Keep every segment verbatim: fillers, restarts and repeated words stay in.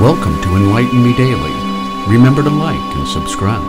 Welcome to Enlighten Me Daily. Remember to like and subscribe.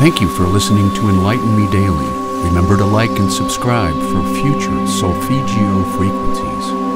Thank you for listening to Enlighten Me Daily. Remember to like and subscribe for future Solfeggio frequencies.